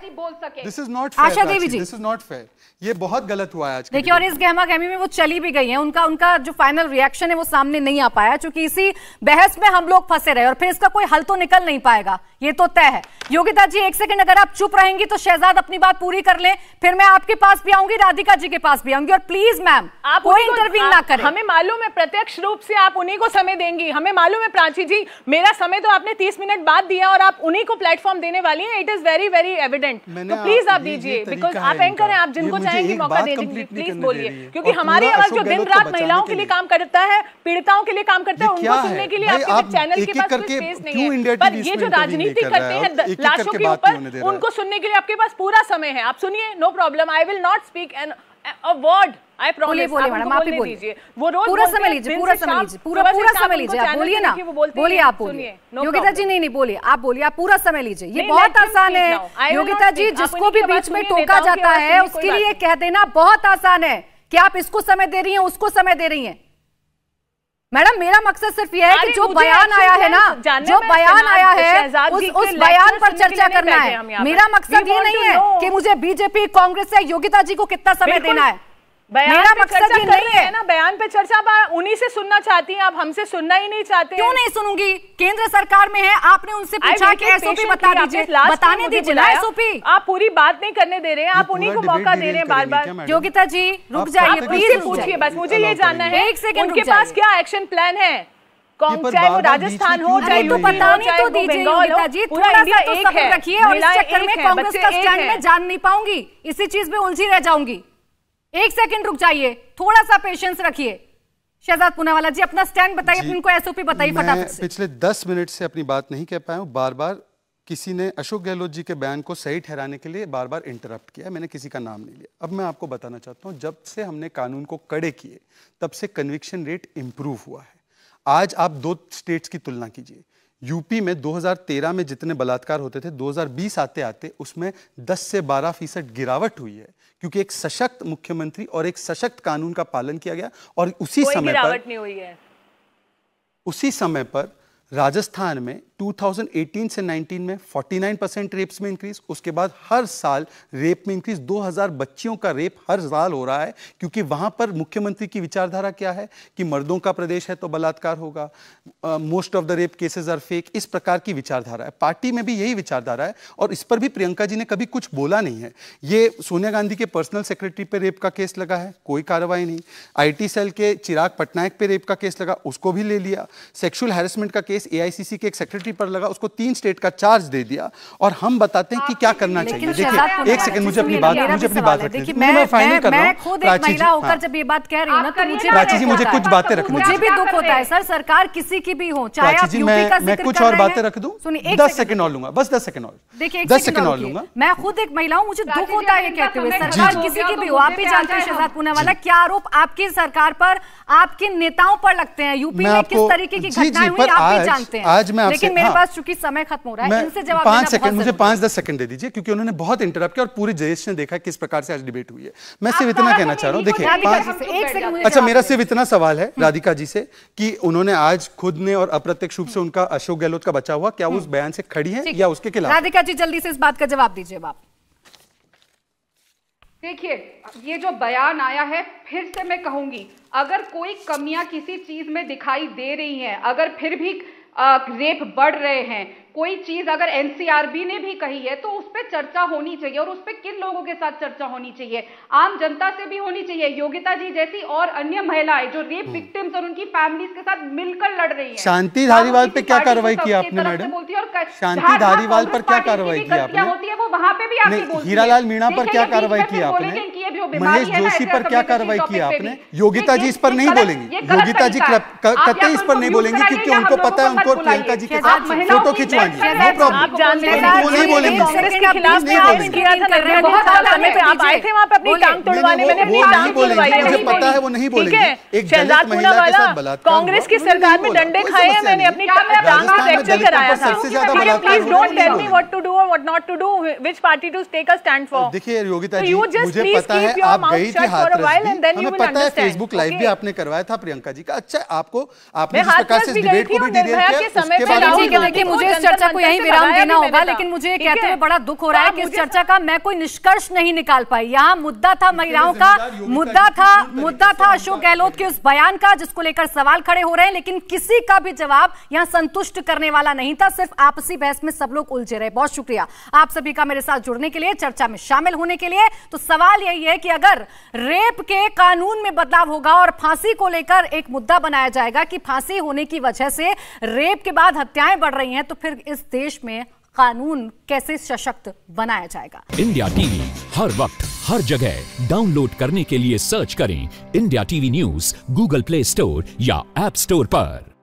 This is not fair Asha Devi ji, this is not fair. ये बहुत गलत हुआ है आज। देखिए, और इस गहमा गहमी में वो चली भी गई हैं। उनका उनका जो फाइनल रिएक्शन है वो सामने नहीं आ पाया क्योंकि इसी बहस में हम लोग फंसे रहे और फिर इसका कोई हल तो निकल नहीं पाएगा, ये तो तय है। योगिता जी एक सेकंड, अगर आप चुप रहेंगी तो शहजाद अपनी बात पूरी कर ले, फिर मैं आपके पास भी आऊंगी, राधिका जी के पास भी आऊंगी। और प्लीज मैम आप कोई इंटरव्यू ना करें। हमें मालूम है प्रत्यक्ष रूप से आप उन्हीं को समय देंगी, हमें मालूम है। प्राची जी मेरा समय तो आपने तीस मिनट बाद दिया और आप उन्हीं को प्लेटफॉर्म देने वाली हैं। It is very very evident. तो प्लीज आप दीजिए, बिकॉज आप एंकर हैं, आप जिनको चाहेंगे मौका दे देंगे, प्लीज बोलिए। क्योंकि हमारे आवाज जो दिन रात महिलाओं के लिए काम करता है, पीड़िताओं के लिए काम करता है, उनको सुनने के लिए आपके चैनल के पास स्पेस नहीं है। पर ये जो राजनीति करते हैं लाशों के ऊपर, उनको सुनने के लिए आपके पास पूरा समय है। आप सुनिए, no problem, I will not speak an a word. I promise madam आप ही बोलिए, वो रोज पूरा समय लीजिए, पूरा समय लीजिए, पूरा पूरा समय लीजिए। आप बोलिए ना, बोलिए आप, बोलिए योगिता जी। नहीं नहीं बोलिए आप, बोलिए आप, पूरा समय लीजिए। ये बहुत आसान है योगिता जी, जिसको भी बीच में टोका जाता है उसके लिए कह देना बहुत आसान है कि आप इसको समय दे रही हैं, उसको समय दे रही हैं। मैडम मेरा मकसद सिर्फ ये है कि जो बयान आया है ना, जो बयान आया है उस उस बयान पर चर्चा करना है। मेरा मकसद ये नहीं है कि मुझे बीजेपी कांग्रेस या योगिता जी को कितना समय देना है। मेरा मकसद ये नहीं है ना, बयान पे चर्चा आप उन्हीं से सुनना चाहती हैं, आप हमसे सुनना ही नहीं चाहते। क्यों नहीं सुनूंगी? केंद्र सरकार में है, आपने उनसे पूछा कि एसओपी बता दीजिए, बताने दीजिए ना एसओपी। आप पूरी बात नहीं करने दे रहे हैं, आप उन्हीं को मौका दे रहे हैं बार बार। योगिता जी रुक जाइए, प्लीज पूछिए, बस मुझे ये जानना है एक सेकंड उनके पास क्या एक्शन प्लान है। चाहे वो राजस्थान हो, चाहे तो पता नहीं तो दीजिए योगिता जी, थोड़ा सा तो सब्र रखिए। और इस चक्कर में कांग्रेस का स्टैंड में जान नहीं पाऊंगी, इसी चीज में उलझी रह जाऊंगी। एक सेकंड रुक जाइए, थोड़ा सा पेशेंस रखिए। शहजाद पूनावाला जी अपना स्टैंड बताइए, अपने को एसओपी बताइए फटाफट से। पिछले दस मिनट से अपनी बात नहीं कह पाया हूँ। बार बार किसी ने अशोक गहलोत जी के बयान को सही ठहराने के लिए बार बार इंटरप्ट किया, मैंने किसी का नाम नहीं लिया। अब मैं आपको बताना चाहता हूँ, जब से हमने कानून को कड़े किए तब से कन्विक्शन रेट इम्प्रूव हुआ है। आज आप दो स्टेट्स की तुलना कीजिए। यूपी में दो हज़ार तेरह में जितने बलात्कार होते थे, दो हज़ार बीस आते आते उसमें दस से बारह फीसद गिरावट हुई है, क्योंकि एक सशक्त मुख्यमंत्री और एक सशक्त कानून का पालन किया गया। और उसी समय गिरावट नहीं हुई है। उसी समय पर राजस्थान में दो हज़ार अठारह से उन्नीस में उनचास परसेंट रेप्स में इंक्रीज, उसके बाद हर साल रेप में इंक्रीज, दो हज़ार बच्चियों का रेप हर साल हो रहा है, क्योंकि वहां पर मुख्यमंत्री की विचारधारा क्या है कि मर्दों का प्रदेश है तो बलात्कार होगा, most of the rape cases are fake, इस प्रकार की विचारधारा है। पार्टी में भी यही विचारधारा है और इस पर भी प्रियंका जी ने कभी कुछ बोला नहीं है। ये सोनिया गांधी के पर्सनल सेक्रेटरी पर रेप का केस लगा है, कोई कार्रवाई नहीं। आई टी सेल के चिराग पटनायक पर रेप का केस लगा, उसको भी ले लिया। सेक्शुअल हैरेसमेंट का case A I C C के सेक्रेटरी पर लगा, उसको तीन स्टेट का चार्ज दे दिया। और हम बताते हैं कि क्या करना चाहिए। देखिए एक सेकंड, मुझे अपनी बात मुझे अपनी बात रखने दीजिए, मैं फाइनल कर रहा हूं। प्राची जी होकर जब ये बात कह रही हूं ना, तो मुझे प्राची जी मुझे कुछ बातें रखने दीजिए। मुझे भी दुख होता है सर, सरकार किसी की भी हो, चाहे आप यूपी का जिक्र कर रहे हैं। मैं कुछ और बातें रख दूं, दस सेकंड और लूंगा, बस दस सेकंड और, देखिए दस सेकंड और लूंगा। मैं खुद एक महिला हूं, मुझे दुख होता है ये कहते हुए, सरकार किसी की भी हो। आप ही जानते हैं शहजाद पूनावाला, क्या आरोप आपकी सरकार पर, आपके नेताओं पर लगते हैं, यूपी में किस तरीके की घटनाएं हुई आप भी जानते हैं। आज मैं, लेकिन मेरे हाँ, पास चूंकि समय खत्म हो रहा है, इनसे जवाब पांच सेकंड मुझे पांच दस सेकंड दे दीजिए, क्योंकि उन्होंने बहुत इंटरप्ट किया और पूरे देश ने देखा किस प्रकार से आज डिबेट हुई है। मैं सिर्फ इतना कहना चाह रहा हूँ, देखिए अच्छा मेरा सिर्फ इतना सवाल है राधिका जी से कि उन्होंने आज खुद ने और अप्रत्यक्ष रूप से उनका अशोक गहलोत का बचा हुआ, क्या उस बयान से खड़ी है या उसके खिलाफ? राधिका जी जल्दी से इस बात का जवाब दीजिए। आप देखिए ये जो बयान आया है, फिर से मैं कहूंगी, अगर कोई कमियां किसी चीज में दिखाई दे रही हैं, अगर फिर भी आ, रेप बढ़ रहे हैं, कोई चीज अगर एनसीआरबी ने भी कही है, तो उस पर चर्चा होनी चाहिए। और उस पर किन लोगों के साथ चर्चा होनी चाहिए? आम जनता से भी होनी चाहिए। योगिता जी जैसी और अन्य महिलाएं जो रेप विक्टिम्स और उनकी फैमिलीज के साथ मिलकर लड़ रही हैं। शांति धारीवाल पे क्या कार्रवाई की आपने मैडम? शांति धारीवाल पर क्या कार्रवाई की आपने? होती है वो वहां पे भी आपने बोलती है। हीरा लाल मीणा पर क्या कार्रवाई की आपने? महेश जोशी पर क्या कार्रवाई की आपने? योगिता जी इस पर नहीं बोलेंगी, योगिता जी कतई इस पर नहीं बोलेंगी, क्योंकि उनको पता है उनको प्रियंका जी के साथ फोटो खिंचवानी है। नो प्रॉब्लम, वो नहीं बोलेंगी। मुझे पता है वो नहीं बोलेंगी। एक दलित महिला के साथ बलात्कार, कांग्रेस की सरकार में डंडे खाए हैं मैंने, अपनी टांग को फ्रैक्चर कराया था। Please don't tell me what to do और what not to do, which party to take a stand for. देखिए योगिता जी मुझे पता है आप गई थी हाथरस भी, हमें पता है फेसबुक लाइव भी आपने करवाया था प्रियंका जी का। अच्छा आपको आपने जिस प्रकार से डिबेट को भी निर्भया के समय पे लाऊंगी कि देखिए मुझे इस चर्चा को यहीं विराम देना होगा, लेकिन मुझे ये कहते हुए बड़ा दुख हो रहा है कि इस चर्चा का मैं कोई निष्कर्ष नहीं निकाल पाई। यहाँ मुद्दा था महिलाओं का, मुद्दा था मुद्दा था अशोक गहलोत के उस बयान का जिसको लेकर सवाल खड़े हो रहे हैं, लेकिन किसी का भी जवाब यहाँ संतुष्ट करने वाला नहीं था। सिर्फ आपसी बहस में सब लोग उलझे रहे। बहुत शुक्रिया आप सभी का मेरे साथ जुड़ने के लिए, चर्चा में शामिल होने के लिए। तो सवाल यही है कि अगर रेप के कानून में बदलाव होगा और फांसी को लेकर एक मुद्दा बनाया जाएगा कि फांसी होने की वजह से रेप के बाद हत्याएं बढ़ रही हैं, तो फिर इस देश में कानून कैसे सशक्त बनाया जाएगा? इंडिया टीवी हर वक्त हर जगह डाउनलोड करने के लिए सर्च करें India TV news Google Play Store या ऐप स्टोर पर।